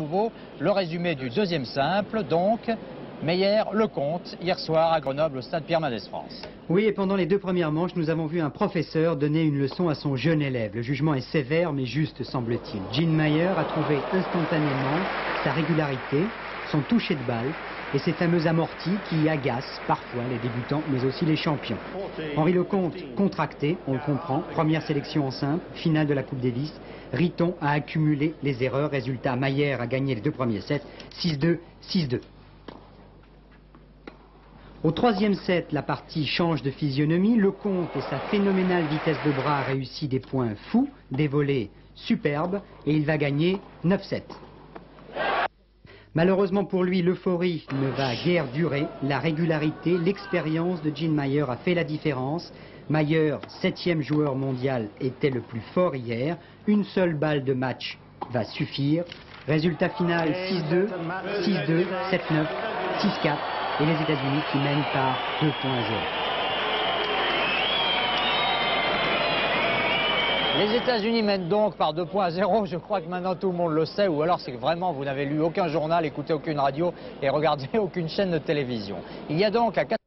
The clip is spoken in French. Nouveau, le résumé du deuxième simple, donc Meyer, Leconte, hier soir à Grenoble au stade Pierre-de-Mendès-France. Oui, et pendant les deux premières manches, nous avons vu un professeur donner une leçon à son jeune élève. Le jugement est sévère mais juste, semble-t-il. Gene Mayer a trouvé instantanément sa régularité, son toucher de balle et ses fameux amortis qui agacent parfois les débutants mais aussi les champions. Henri Leconte, contracté, on le comprend, première sélection en simple, finale de la Coupe Davis. Riton a accumulé les erreurs, résultat Mayer a gagné les deux premiers sets, 6-2, 6-2. Au troisième set, la partie change de physionomie. Leconte et sa phénoménale vitesse de bras réussit des points fous, des volées superbes, et il va gagner 9-7. Malheureusement pour lui, l'euphorie ne va guère durer. La régularité, l'expérience de Gene Mayer a fait la différence. Mayer, 7e joueur mondial, était le plus fort hier. Une seule balle de match va suffire. Résultat final, 6-2, 6-2, 7-9, 6-4. Et les États-Unis qui mènent par 2 points à 0. Les États-Unis mènent donc par 2 points à 0. Je crois que maintenant tout le monde le sait, ou alors c'est que vraiment vous n'avez lu aucun journal, écouté aucune radio et regardé aucune chaîne de télévision. Il y a donc à 4